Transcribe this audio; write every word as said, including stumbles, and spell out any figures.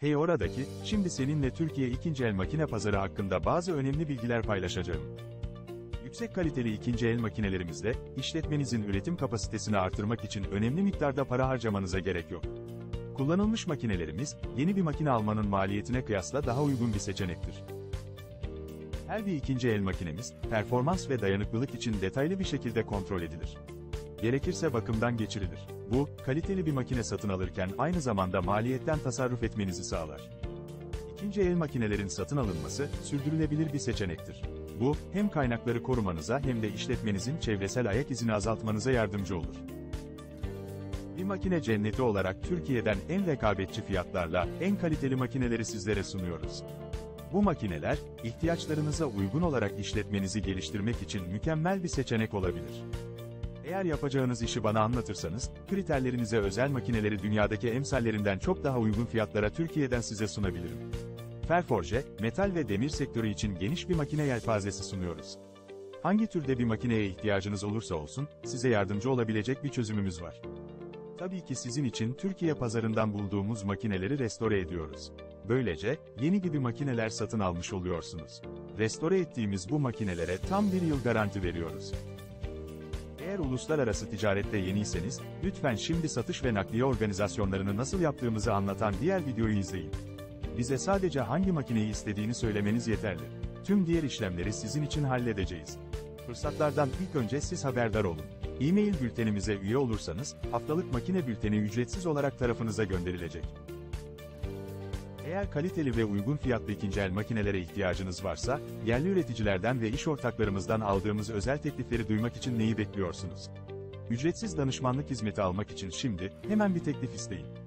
Hey oradaki, şimdi seninle Türkiye ikinci el makine pazarı hakkında bazı önemli bilgiler paylaşacağım. Yüksek kaliteli ikinci el makinelerimizle, işletmenizin üretim kapasitesini artırmak için önemli miktarda para harcamanıza gerek yok. Kullanılmış makinelerimiz, yeni bir makine almanın maliyetine kıyasla daha uygun bir seçenektir. Her bir ikinci el makinemiz, performans ve dayanıklılık için detaylı bir şekilde kontrol edilir. Gerekirse bakımdan geçirilir. Bu, kaliteli bir makine satın alırken aynı zamanda maliyetten tasarruf etmenizi sağlar. İkinci el makinelerin satın alınması, sürdürülebilir bir seçenektir. Bu, hem kaynakları korumanıza hem de işletmenizin çevresel ayak izini azaltmanıza yardımcı olur. Bir makine cenneti olarak Türkiye'den en rekabetçi fiyatlarla, en kaliteli makineleri sizlere sunuyoruz. Bu makineler, ihtiyaçlarınıza uygun olarak işletmenizi geliştirmek için mükemmel bir seçenek olabilir. Eğer yapacağınız işi bana anlatırsanız, kriterlerinize özel makineleri dünyadaki emsallerinden çok daha uygun fiyatlara Türkiye'den size sunabilirim. Ferforje, metal ve demir sektörü için geniş bir makine yelpazesi sunuyoruz. Hangi türde bir makineye ihtiyacınız olursa olsun, size yardımcı olabilecek bir çözümümüz var. Tabii ki sizin için Türkiye pazarından bulduğumuz makineleri restore ediyoruz. Böylece, yeni gibi makineler satın almış oluyorsunuz. Restore ettiğimiz bu makinelere tam bir yıl garanti veriyoruz. Eğer uluslararası ticarette yeniyseniz, lütfen şimdi satış ve nakliye organizasyonlarını nasıl yaptığımızı anlatan diğer videoyu izleyin. Bize sadece hangi makineyi istediğini söylemeniz yeterli. Tüm diğer işlemleri sizin için halledeceğiz. Fırsatlardan ilk önce siz haberdar olun. E-mail bültenimize üye olursanız, haftalık makine bülteni ücretsiz olarak tarafınıza gönderilecek. Eğer kaliteli ve uygun fiyatlı ikinci el makinelere ihtiyacınız varsa, yerli üreticilerden ve iş ortaklarımızdan aldığımız özel teklifleri duymak için neyi bekliyorsunuz? Ücretsiz danışmanlık hizmeti almak için şimdi, hemen bir teklif isteyin.